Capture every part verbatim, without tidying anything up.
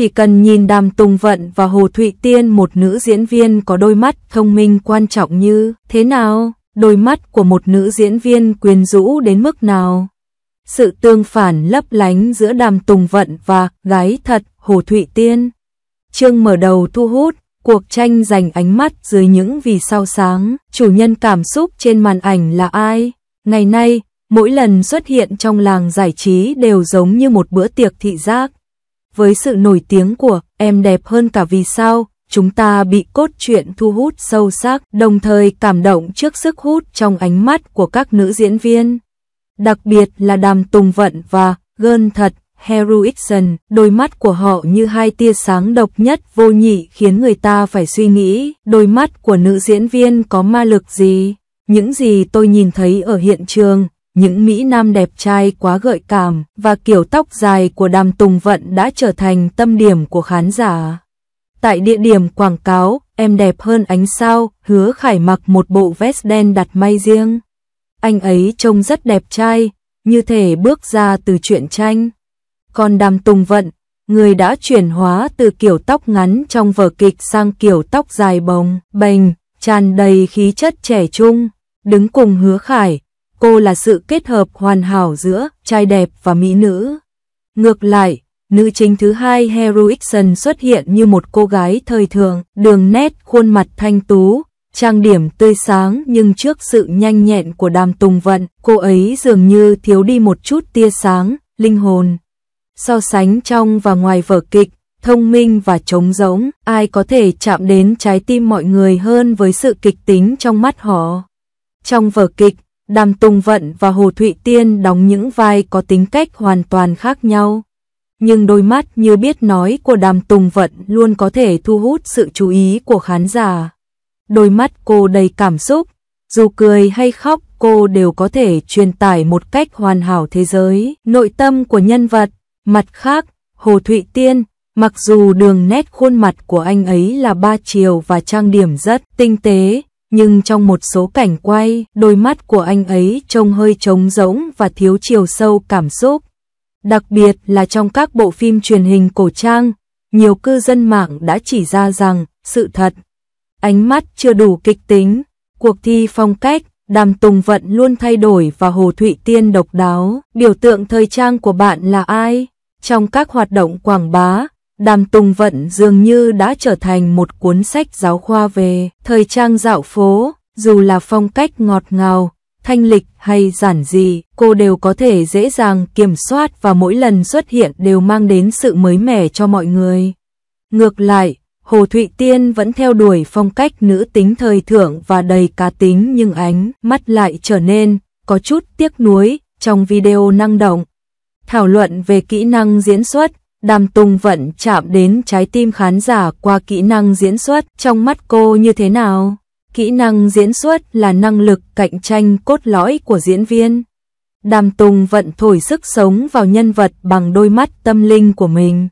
Chỉ cần nhìn Đàm Tùng Vận và Hồ Thụy Tiên, một nữ diễn viên có đôi mắt thông minh quan trọng như thế nào, đôi mắt của một nữ diễn viên quyến rũ đến mức nào. Sự tương phản lấp lánh giữa Đàm Tùng Vận và gái thật Hồ Thụy Tiên. Chương mở đầu thu hút, cuộc tranh giành ánh mắt dưới những vì sao sáng. Chủ nhân cảm xúc trên màn ảnh là ai? Ngày nay, mỗi lần xuất hiện trong làng giải trí đều giống như một bữa tiệc thị giác. Với sự nổi tiếng của Em Đẹp Hơn Cả Vì Sao, chúng ta bị cốt truyện thu hút sâu sắc, đồng thời cảm động trước sức hút trong ánh mắt của các nữ diễn viên. Đặc biệt là Đàm Tùng Vận và Girl Thật Heroiction, đôi mắt của họ như hai tia sáng độc nhất vô nhị khiến người ta phải suy nghĩ, đôi mắt của nữ diễn viên có ma lực gì? Những gì tôi nhìn thấy ở hiện trường, những mỹ nam đẹp trai quá gợi cảm và kiểu tóc dài của Đàm Tùng Vận đã trở thành tâm điểm của khán giả. Tại địa điểm quảng cáo Em Đẹp Hơn Ánh Sao, Hứa Khải mặc một bộ vest đen đặt may riêng. Anh ấy trông rất đẹp trai, như thể bước ra từ truyện tranh. Còn Đàm Tùng Vận, người đã chuyển hóa từ kiểu tóc ngắn trong vở kịch sang kiểu tóc dài bồng bềnh, tràn đầy khí chất trẻ trung, đứng cùng Hứa Khải. Cô là sự kết hợp hoàn hảo giữa trai đẹp và mỹ nữ. Ngược lại, nữ chính thứ hai Heroiction xuất hiện như một cô gái thời thượng, đường nét khuôn mặt thanh tú, trang điểm tươi sáng, nhưng trước sự nhanh nhẹn của Đàm Tùng Vận, cô ấy dường như thiếu đi một chút tia sáng, linh hồn. So sánh trong và ngoài vở kịch, thông minh và trống rỗng, ai có thể chạm đến trái tim mọi người hơn với sự kịch tính trong mắt họ. Trong vở kịch, Đàm Tùng Vận và Hồ Thụy Tiên đóng những vai có tính cách hoàn toàn khác nhau. Nhưng đôi mắt như biết nói của Đàm Tùng Vận luôn có thể thu hút sự chú ý của khán giả. Đôi mắt cô đầy cảm xúc, dù cười hay khóc cô đều có thể truyền tải một cách hoàn hảo thế giới, nội tâm của nhân vật. Mặt khác, Hồ Thụy Tiên, mặc dù đường nét khuôn mặt của anh ấy là ba chiều và trang điểm rất tinh tế, nhưng trong một số cảnh quay, đôi mắt của anh ấy trông hơi trống rỗng và thiếu chiều sâu cảm xúc. Đặc biệt là trong các bộ phim truyền hình cổ trang, nhiều cư dân mạng đã chỉ ra rằng, sự thật, ánh mắt chưa đủ kịch tính. Cuộc thi phong cách, Đàm Tùng Vận luôn thay đổi và Hồ Thụy Tiên độc đáo. Biểu tượng thời trang của bạn là ai? Trong các hoạt động quảng bá, Đàm Tùng Vận dường như đã trở thành một cuốn sách giáo khoa về thời trang dạo phố, dù là phong cách ngọt ngào, thanh lịch hay giản dị, cô đều có thể dễ dàng kiểm soát và mỗi lần xuất hiện đều mang đến sự mới mẻ cho mọi người. Ngược lại, Hồ Thụy Tiên vẫn theo đuổi phong cách nữ tính thời thượng và đầy cá tính, nhưng ánh mắt lại trở nên có chút tiếc nuối. Trong video năng động, thảo luận về kỹ năng diễn xuất, Đàm Tùng Vận chạm đến trái tim khán giả qua kỹ năng diễn xuất. Trong mắt cô như thế nào? Kỹ năng diễn xuất là năng lực cạnh tranh cốt lõi của diễn viên. Đàm Tùng Vận thổi sức sống vào nhân vật bằng đôi mắt tâm linh của mình.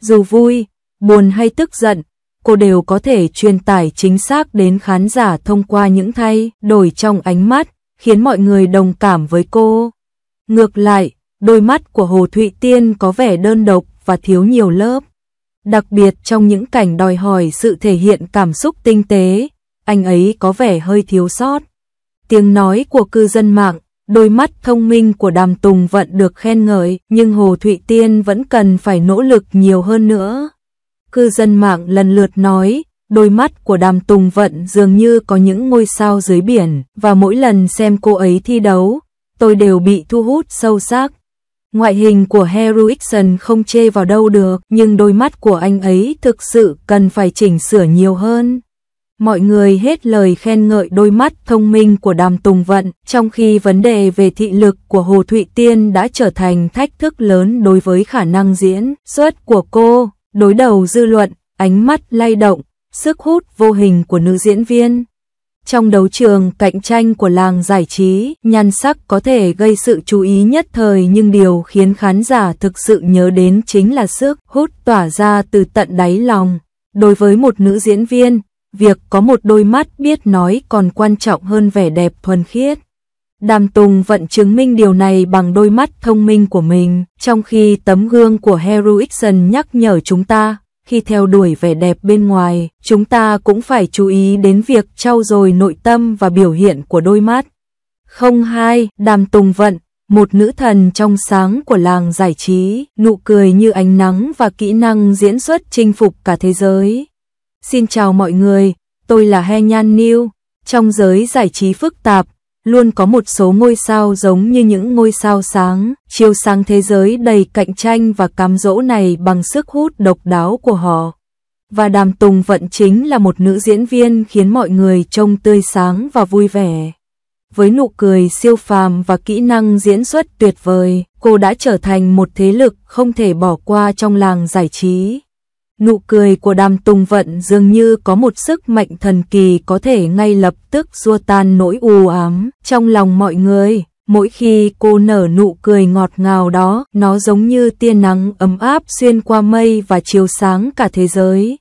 Dù vui, buồn hay tức giận, cô đều có thể truyền tải chính xác đến khán giả thông qua những thay đổi trong ánh mắt, khiến mọi người đồng cảm với cô. Ngược lại, đôi mắt của Hồ Thụy Tiên có vẻ đơn độc và thiếu nhiều lớp. Đặc biệt trong những cảnh đòi hỏi sự thể hiện cảm xúc tinh tế, anh ấy có vẻ hơi thiếu sót. Tiếng nói của cư dân mạng, đôi mắt thông minh của Đàm Tùng Vận được khen ngợi, nhưng Hồ Thụy Tiên vẫn cần phải nỗ lực nhiều hơn nữa. Cư dân mạng lần lượt nói, đôi mắt của Đàm Tùng Vận dường như có những ngôi sao dưới biển, và mỗi lần xem cô ấy thi đấu, tôi đều bị thu hút sâu sắc. Ngoại hình của Heroiction không chê vào đâu được, nhưng đôi mắt của anh ấy thực sự cần phải chỉnh sửa nhiều hơn. Mọi người hết lời khen ngợi đôi mắt thông minh của Đàm Tùng Vận, trong khi vấn đề về thị lực của Hồ Thụy Tiên đã trở thành thách thức lớn đối với khả năng diễn xuất của cô. Đối đầu dư luận, ánh mắt lay động, sức hút vô hình của nữ diễn viên. Trong đấu trường cạnh tranh của làng giải trí, nhan sắc có thể gây sự chú ý nhất thời, nhưng điều khiến khán giả thực sự nhớ đến chính là sức hút tỏa ra từ tận đáy lòng. Đối với một nữ diễn viên, việc có một đôi mắt biết nói còn quan trọng hơn vẻ đẹp thuần khiết. Đàm Tùng Vận chứng minh điều này bằng đôi mắt thông minh của mình, trong khi tấm gương của Erickson nhắc nhở chúng ta, khi theo đuổi vẻ đẹp bên ngoài, chúng ta cũng phải chú ý đến việc trau dồi nội tâm và biểu hiện của đôi mắt. không hai Đàm Tùng Vận, một nữ thần trong sáng của làng giải trí, nụ cười như ánh nắng và kỹ năng diễn xuất chinh phục cả thế giới. Xin chào mọi người, tôi là He Nhan Niu. Trong giới giải trí phức tạp, luôn có một số ngôi sao giống như những ngôi sao sáng, chiếu sáng thế giới đầy cạnh tranh và cám dỗ này bằng sức hút độc đáo của họ. Và Đàm Tùng Vận chính là một nữ diễn viên khiến mọi người trông tươi sáng và vui vẻ. Với nụ cười siêu phàm và kỹ năng diễn xuất tuyệt vời, cô đã trở thành một thế lực không thể bỏ qua trong làng giải trí. Nụ cười của Đàm Tùng Vận dường như có một sức mạnh thần kỳ có thể ngay lập tức xua tan nỗi u ám trong lòng mọi người. Mỗi khi cô nở nụ cười ngọt ngào đó, nó giống như tia nắng ấm áp xuyên qua mây và chiếu sáng cả thế giới.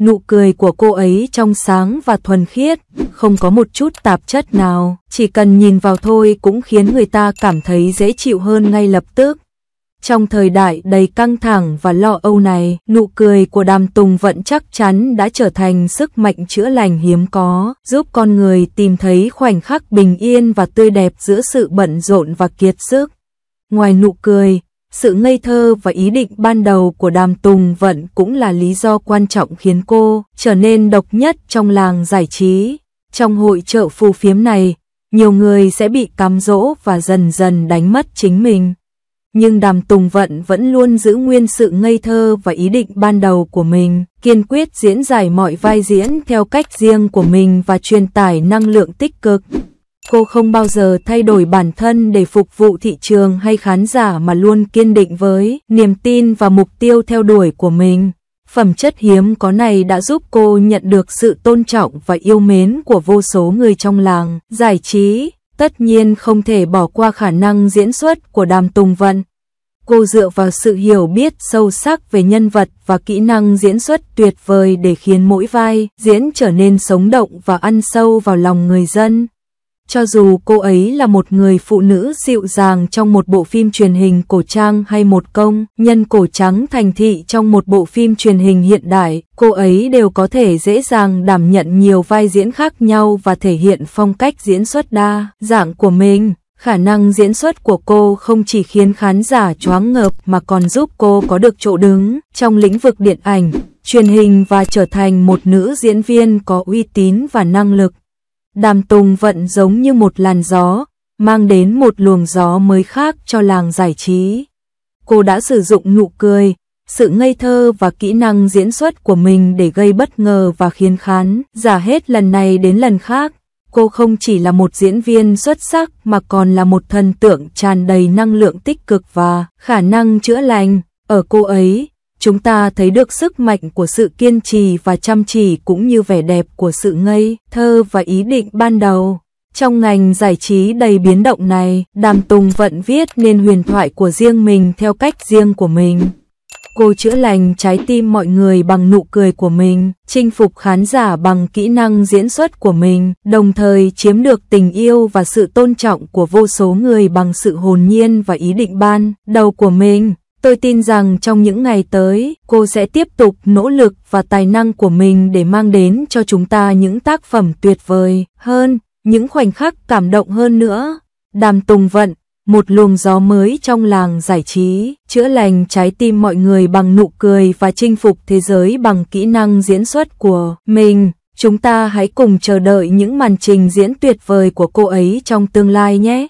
Nụ cười của cô ấy trong sáng và thuần khiết, không có một chút tạp chất nào, chỉ cần nhìn vào thôi cũng khiến người ta cảm thấy dễ chịu hơn ngay lập tức. Trong thời đại đầy căng thẳng và lo âu này, nụ cười của Đàm Tùng Vận chắc chắn đã trở thành sức mạnh chữa lành hiếm có, giúp con người tìm thấy khoảnh khắc bình yên và tươi đẹp giữa sự bận rộn và kiệt sức. Ngoài nụ cười, sự ngây thơ và ý định ban đầu của Đàm Tùng Vận cũng là lý do quan trọng khiến cô trở nên độc nhất trong làng giải trí. Trong hội chợ phù phiếm này, nhiều người sẽ bị cám dỗ và dần dần đánh mất chính mình. Nhưng Đàm Tùng Vận vẫn luôn giữ nguyên sự ngây thơ và ý định ban đầu của mình, kiên quyết diễn giải mọi vai diễn theo cách riêng của mình và truyền tải năng lượng tích cực. Cô không bao giờ thay đổi bản thân để phục vụ thị trường hay khán giả mà luôn kiên định với niềm tin và mục tiêu theo đuổi của mình. Phẩm chất hiếm có này đã giúp cô nhận được sự tôn trọng và yêu mến của vô số người trong làng giải trí. Tất nhiên không thể bỏ qua khả năng diễn xuất của Đàm Tùng Vận. Cô dựa vào sự hiểu biết sâu sắc về nhân vật và kỹ năng diễn xuất tuyệt vời để khiến mỗi vai diễn trở nên sống động và ăn sâu vào lòng người dân. Cho dù cô ấy là một người phụ nữ dịu dàng trong một bộ phim truyền hình cổ trang hay một công nhân cổ trắng thành thị trong một bộ phim truyền hình hiện đại, cô ấy đều có thể dễ dàng đảm nhận nhiều vai diễn khác nhau và thể hiện phong cách diễn xuất đa dạng của mình. Khả năng diễn xuất của cô không chỉ khiến khán giả choáng ngợp mà còn giúp cô có được chỗ đứng trong lĩnh vực điện ảnh, truyền hình và trở thành một nữ diễn viên có uy tín và năng lực. Đàm Tùng Vận giống như một làn gió, mang đến một luồng gió mới khác cho làng giải trí. Cô đã sử dụng nụ cười, sự ngây thơ và kỹ năng diễn xuất của mình để gây bất ngờ và khiến khán giả hết lần này đến lần khác. Cô không chỉ là một diễn viên xuất sắc mà còn là một thần tượng tràn đầy năng lượng tích cực và khả năng chữa lành. Ở cô ấy, chúng ta thấy được sức mạnh của sự kiên trì và chăm chỉ cũng như vẻ đẹp của sự ngây thơ và ý định ban đầu. Trong ngành giải trí đầy biến động này, Đàm Tùng Vận viết nên huyền thoại của riêng mình theo cách riêng của mình. Cô chữa lành trái tim mọi người bằng nụ cười của mình, chinh phục khán giả bằng kỹ năng diễn xuất của mình, đồng thời chiếm được tình yêu và sự tôn trọng của vô số người bằng sự hồn nhiên và ý định ban đầu của mình. Tôi tin rằng trong những ngày tới, cô sẽ tiếp tục nỗ lực và tài năng của mình để mang đến cho chúng ta những tác phẩm tuyệt vời hơn, những khoảnh khắc cảm động hơn nữa. Đàm Tùng Vận, một luồng gió mới trong làng giải trí, chữa lành trái tim mọi người bằng nụ cười và chinh phục thế giới bằng kỹ năng diễn xuất của mình. Chúng ta hãy cùng chờ đợi những màn trình diễn tuyệt vời của cô ấy trong tương lai nhé.